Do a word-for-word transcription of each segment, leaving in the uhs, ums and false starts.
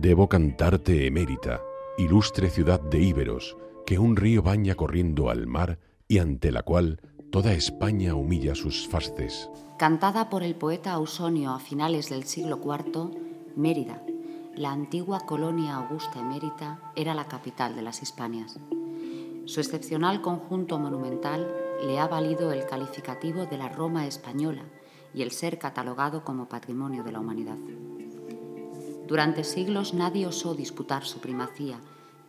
Debo cantarte, emérita, ilustre ciudad de íberos, que un río baña corriendo al mar y ante la cual toda España humilla sus fasces. Cantada por el poeta Ausonio a finales del siglo cuarto, Mérida, la antigua colonia Augusta Emérita, era la capital de las Hispanias. Su excepcional conjunto monumental le ha valido el calificativo de la Roma española y el ser catalogado como Patrimonio de la Humanidad. Durante siglos nadie osó disputar su primacía,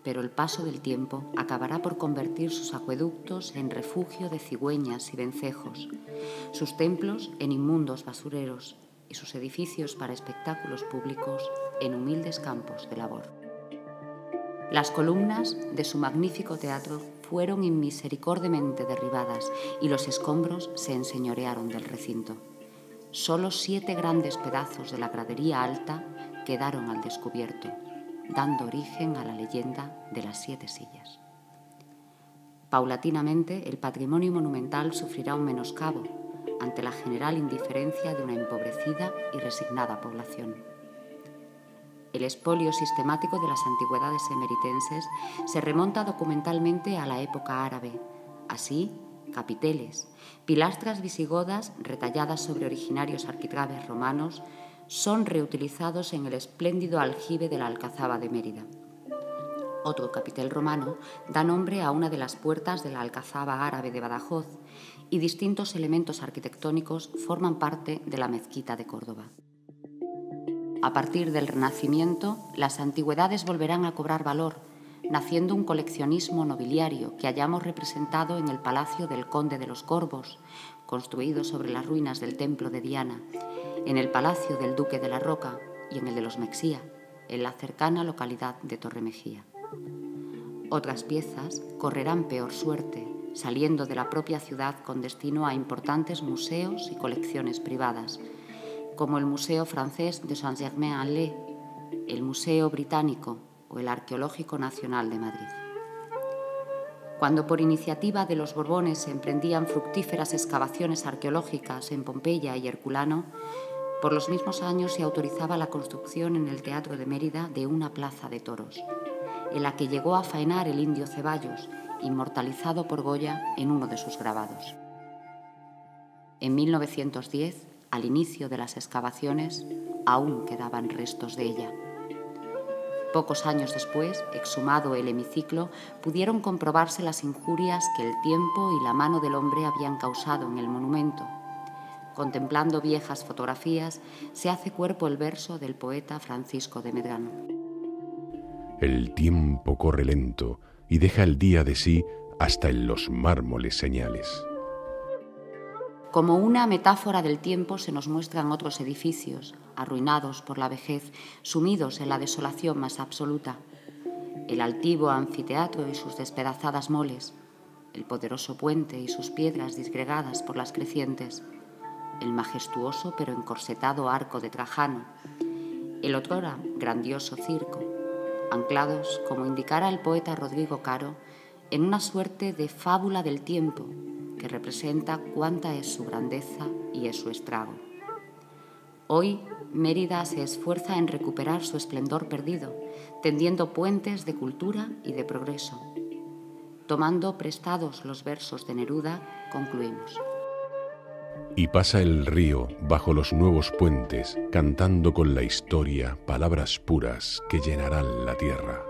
pero el paso del tiempo acabará por convertir sus acueductos en refugio de cigüeñas y vencejos, sus templos en inmundos basureros y sus edificios para espectáculos públicos en humildes campos de labor. Las columnas de su magnífico teatro fueron inmisericordiamente derribadas y los escombros se enseñorearon del recinto. Solo siete grandes pedazos de la gradería alta quedaron al descubierto, dando origen a la leyenda de las siete sillas. Paulatinamente, el patrimonio monumental sufrirá un menoscabo ante la general indiferencia de una empobrecida y resignada población. El expolio sistemático de las antigüedades emeritenses se remonta documentalmente a la época árabe. Así, capiteles, pilastras visigodas retalladas sobre originarios arquitraves romanos son reutilizados en el espléndido aljibe de la Alcazaba de Mérida. Otro capitel romano da nombre a una de las puertas de la Alcazaba árabe de Badajoz y distintos elementos arquitectónicos forman parte de la Mezquita de Córdoba. A partir del Renacimiento, las antigüedades volverán a cobrar valor, naciendo un coleccionismo nobiliario que hayamos representado en el Palacio del Conde de los Corvos, construido sobre las ruinas del Templo de Diana, en el Palacio del Duque de la Roca y en el de los Mexía, en la cercana localidad de Torremejía. Otras piezas correrán peor suerte, saliendo de la propia ciudad con destino a importantes museos y colecciones privadas, como el Museo francés de Saint-Germain-en-Laye, el Museo Británico o el Arqueológico Nacional de Madrid. Cuando por iniciativa de los Borbones se emprendían fructíferas excavaciones arqueológicas en Pompeya y Herculano, por los mismos años se autorizaba la construcción en el Teatro de Mérida de una plaza de toros, en la que llegó a faenar el indio Ceballos, inmortalizado por Goya en uno de sus grabados. En mil novecientos diez, al inicio de las excavaciones, aún quedaban restos de ella. Pocos años después, exhumado el hemiciclo, pudieron comprobarse las injurias que el tiempo y la mano del hombre habían causado en el monumento. Contemplando viejas fotografías, se hace cuerpo el verso del poeta Francisco de Medrano. El tiempo corre lento y deja el día de sí hasta en los mármoles señales. Como una metáfora del tiempo se nos muestran otros edificios, arruinados por la vejez, sumidos en la desolación más absoluta. El altivo anfiteatro y sus despedazadas moles, el poderoso puente y sus piedras disgregadas por las crecientes, el majestuoso pero encorsetado arco de Trajano, el otrora grandioso circo, anclados, como indicara el poeta Rodrigo Caro, en una suerte de fábula del tiempo, que representa cuánta es su grandeza y es su estrago. Hoy, Mérida se esfuerza en recuperar su esplendor perdido, tendiendo puentes de cultura y de progreso. Tomando prestados los versos de Neruda, concluimos. Y pasa el río bajo los nuevos puentes, cantando con la historia palabras puras que llenarán la tierra.